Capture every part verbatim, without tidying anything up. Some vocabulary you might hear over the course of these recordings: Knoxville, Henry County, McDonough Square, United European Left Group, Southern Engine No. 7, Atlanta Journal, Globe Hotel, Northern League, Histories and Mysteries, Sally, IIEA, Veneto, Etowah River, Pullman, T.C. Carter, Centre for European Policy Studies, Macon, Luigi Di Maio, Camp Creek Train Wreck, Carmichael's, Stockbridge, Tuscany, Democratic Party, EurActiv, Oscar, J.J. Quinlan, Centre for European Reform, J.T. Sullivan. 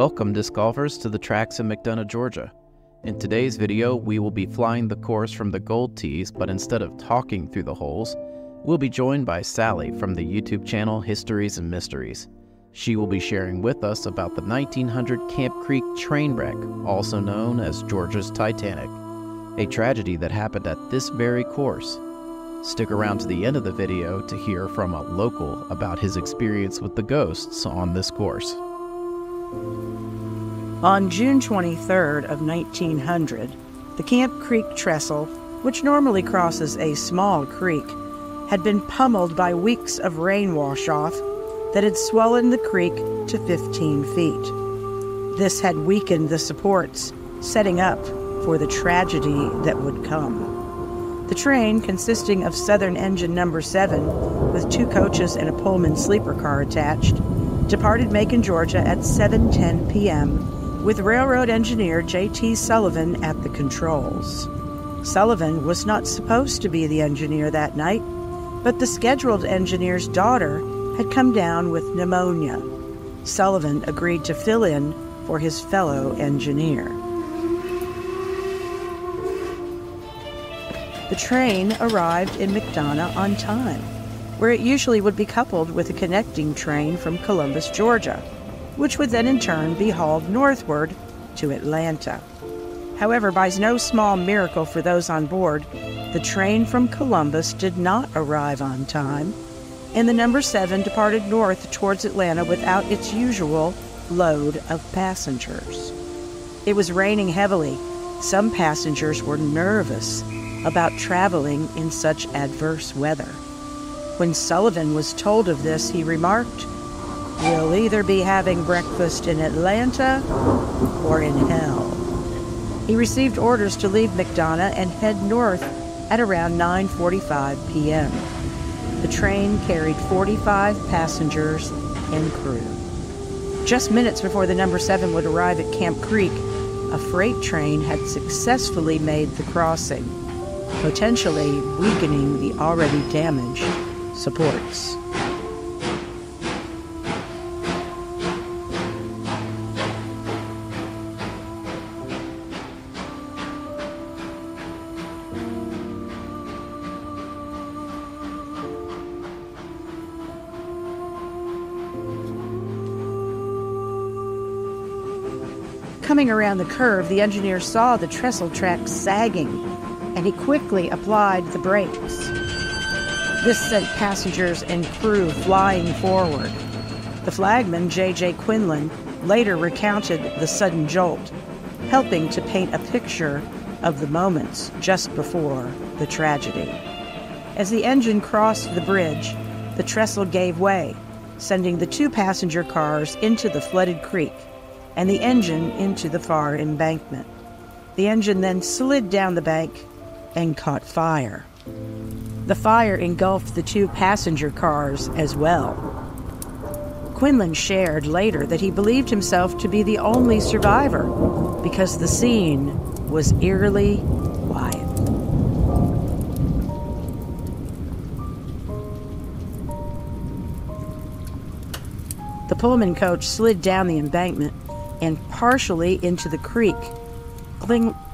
Welcome disc golfers to the tracks in McDonough, Georgia. In today's video, we will be flying the course from the gold tees, but instead of talking through the holes, we'll be joined by Sally from the YouTube channel Histories and Mysteries. She will be sharing with us about the nineteen hundred Camp Creek Train Wreck, also known as Georgia's Titanic, a tragedy that happened at this very course. Stick around to the end of the video to hear from a local about his experience with the ghosts on this course. On June twenty-third of nineteen hundred, the Camp Creek Trestle, which normally crosses a small creek, had been pummeled by weeks of rain wash-off that had swollen the creek to fifteen feet. This had weakened the supports, setting up for the tragedy that would come. The train, consisting of Southern Engine number seven, with two coaches and a Pullman sleeper car attached, departed Macon, Georgia at seven ten p m with railroad engineer J T Sullivan at the controls. Sullivan was not supposed to be the engineer that night, but the scheduled engineer's daughter had come down with pneumonia. Sullivan agreed to fill in for his fellow engineer. The train arrived in McDonough on time, where it usually would be coupled with a connecting train from Columbus, Georgia, which would then in turn be hauled northward to Atlanta. However, by no small miracle for those on board, the train from Columbus did not arrive on time, and the number seven departed north towards Atlanta without its usual load of passengers. It was raining heavily. Some passengers were nervous about traveling in such adverse weather. When Sullivan was told of this, he remarked, "We'll either be having breakfast in Atlanta or in hell." He received orders to leave McDonough and head north at around nine forty-five p m The train carried forty-five passengers and crew. Just minutes before the number seven would arrive at Camp Creek, a freight train had successfully made the crossing, potentially weakening the already damaged supports. Coming around the curve, the engineer saw the trestle track sagging, and he quickly applied the brakes. This sent passengers and crew flying forward. The flagman, J J Quinlan, later recounted the sudden jolt, helping to paint a picture of the moments just before the tragedy. As the engine crossed the bridge, the trestle gave way, sending the two passenger cars into the flooded creek and the engine into the far embankment. The engine then slid down the bank and caught fire. The fire engulfed the two passenger cars as well. Quinlan shared later that he believed himself to be the only survivor because the scene was eerily quiet. The Pullman coach slid down the embankment and partially into the creek.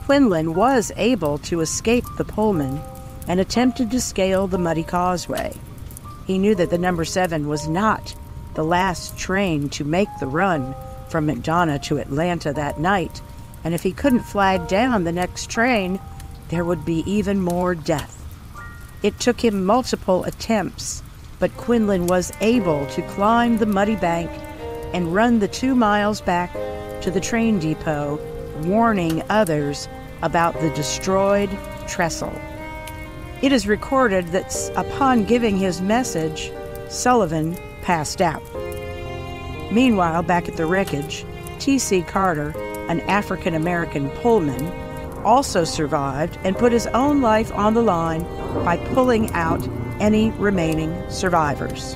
Quinlan was able to escape the Pullman and attempted to scale the muddy causeway. He knew that the number seven was not the last train to make the run from McDonough to Atlanta that night, and if he couldn't flag down the next train, there would be even more death. It took him multiple attempts, but Quinlan was able to climb the muddy bank and run the two miles back to the train depot, warning others about the destroyed trestle. It is recorded that upon giving his message, Sullivan passed out. Meanwhile, back at the wreckage, T C Carter, an African-American Pullman, also survived and put his own life on the line by pulling out any remaining survivors.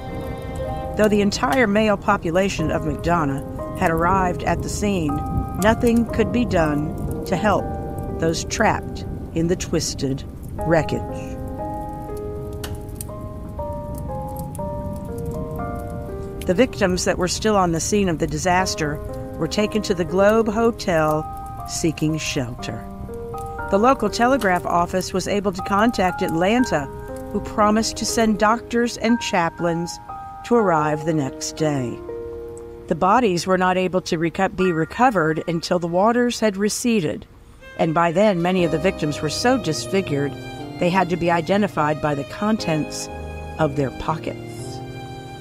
Though the entire male population of McDonough had arrived at the scene, nothing could be done to help those trapped in the twisted wreckage. The victims that were still on the scene of the disaster were taken to the Globe Hotel seeking shelter. The local telegraph office was able to contact Atlanta, who promised to send doctors and chaplains to arrive the next day. The bodies were not able to reco- be recovered until the waters had receded, and by then many of the victims were so disfigured they had to be identified by the contents of their pockets.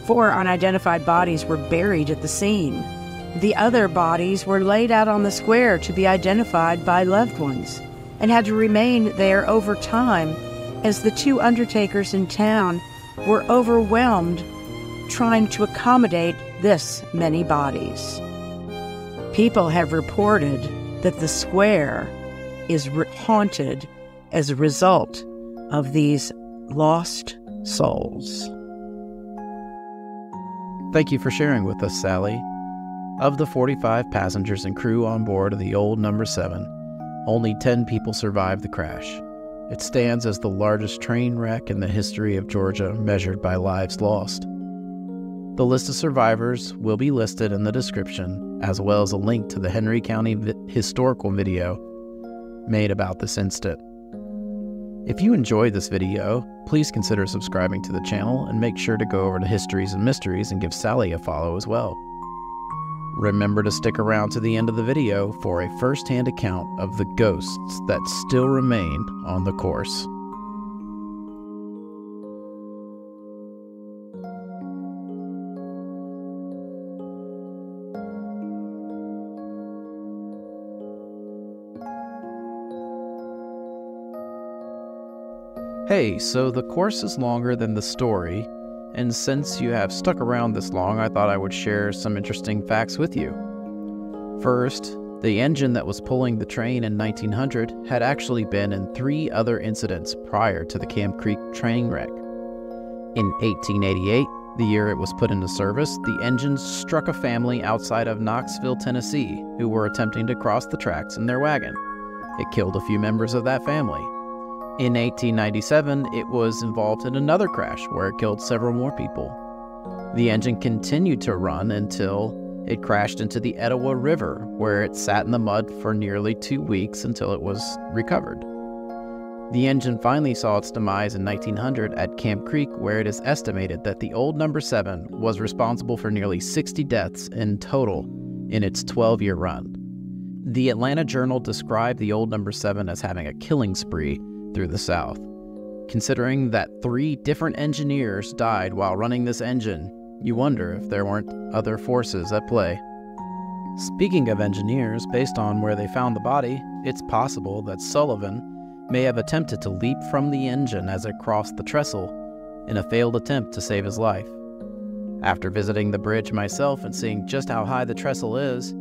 Four unidentified bodies were buried at the scene. The other bodies were laid out on the square to be identified by loved ones and had to remain there over time as the two undertakers in town were overwhelmed trying to accommodate this many bodies. People have reported that the square is haunted as a result of these lost souls. Thank you for sharing with us, Sally. Of the forty-five passengers and crew on board of the old number seven, only ten people survived the crash. It stands as the largest train wreck in the history of Georgia, measured by lives lost. The list of survivors will be listed in the description, as well as a link to the Henry County vi- historical video made about this incident. If you enjoyed this video, please consider subscribing to the channel and make sure to go over to Histories and Mysteries and give Sally a follow as well. Remember to stick around to the end of the video for a first-hand account of the ghosts that still remain on the course. Hey, so the course is longer than the story, and since you have stuck around this long, I thought I would share some interesting facts with you. First, the engine that was pulling the train in nineteen hundred had actually been in three other incidents prior to the Camp Creek train wreck. In eighteen eighty-eight, the year it was put into service, the engine struck a family outside of Knoxville, Tennessee, who were attempting to cross the tracks in their wagon. It killed a few members of that family. In eighteen ninety-seven, it was involved in another crash where it killed several more people. The engine continued to run until it crashed into the Etowah River, where it sat in the mud for nearly two weeks until it was recovered. The engine finally saw its demise in nineteen hundred at Camp Creek, where it is estimated that the old number seven was responsible for nearly sixty deaths in total in its twelve-year run. The Atlanta Journal described the old number seven as having a killing spree through the South. Considering that three different engineers died while running this engine, you wonder if there weren't other forces at play. Speaking of engineers, based on where they found the body, it's possible that Sullivan may have attempted to leap from the engine as it crossed the trestle in a failed attempt to save his life. After visiting the bridge myself and seeing just how high the trestle is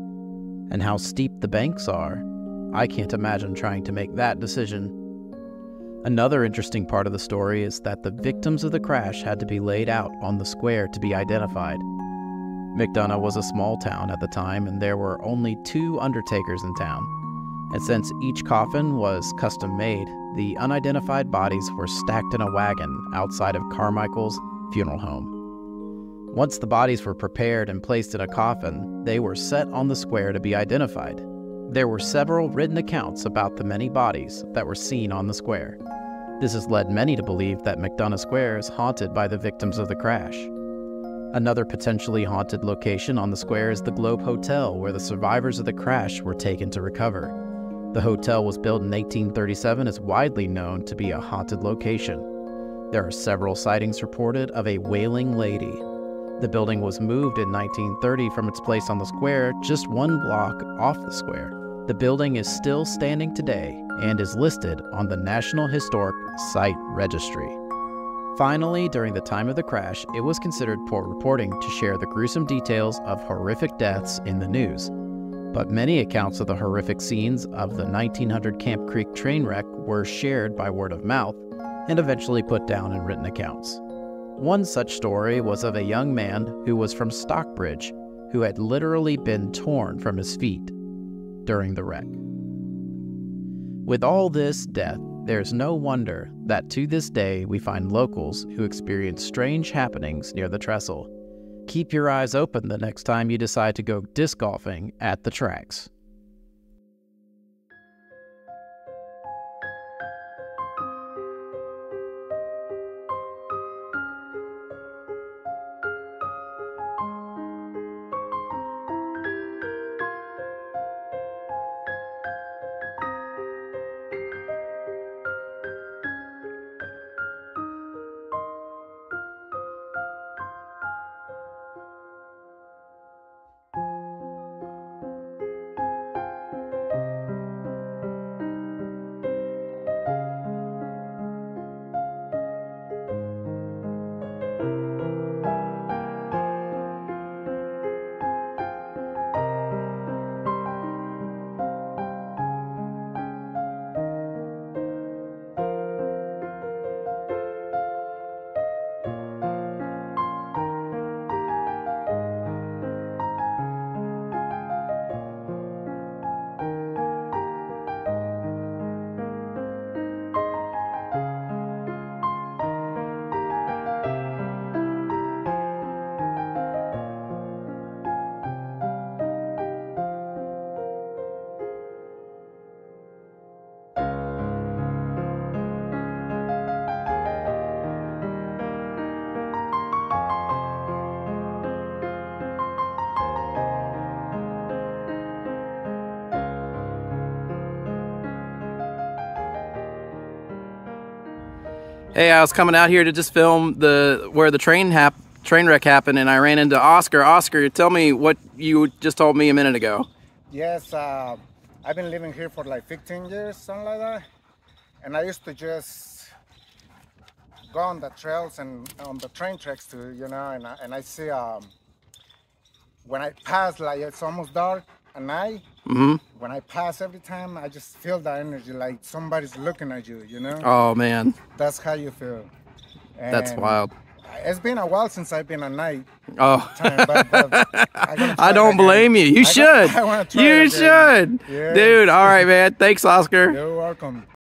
and how steep the banks are, I can't imagine trying to make that decision. Another interesting part of the story is that the victims of the crash had to be laid out on the square to be identified. McDonough was a small town at the time, and there were only two undertakers in town. And since each coffin was custom made, the unidentified bodies were stacked in a wagon outside of Carmichael's funeral home. Once the bodies were prepared and placed in a coffin, they were set on the square to be identified. There were several written accounts about the many bodies that were seen on the square. This has led many to believe that McDonough Square is haunted by the victims of the crash. Another potentially haunted location on the square is the Globe Hotel, where the survivors of the crash were taken to recover. The hotel was built in eighteen thirty-seven and is widely known to be a haunted location. There are several sightings reported of a wailing lady. The building was moved in nineteen thirty from its place on the square, just one block off the square. The building is still standing today and is listed on the National Historic Site Registry. Finally, during the time of the crash, it was considered poor reporting to share the gruesome details of horrific deaths in the news. But many accounts of the horrific scenes of the nineteen hundred Camp Creek train wreck were shared by word of mouth and eventually put down in written accounts. One such story was of a young man who was from Stockbridge, who had literally been torn from his feet during the wreck. With all this death, there's no wonder that to this day we find locals who experience strange happenings near the trestle. Keep your eyes open the next time you decide to go disc golfing at the tracks. Hey, I was coming out here to just film the where the train hap train wreck happened, and I ran into Oscar. Oscar, tell me what you just told me a minute ago. Yes, uh, I've been living here for like fifteen years, something like that. And I used to just go on the trails and on the train tracks too, you know. And I, and I see um, when I pass, like it's almost dark at night. Mm-hmm. When I pass every time, I just feel that energy, like somebody's looking at you, you know? Oh, man. That's how you feel. And that's wild. It's been a while since I've been at night. Oh. Time, but, but I, I don't blame you. You I should. Gotta, I wanna try you should. Yes. Dude, all right, man. Thanks, Oscar. You're welcome.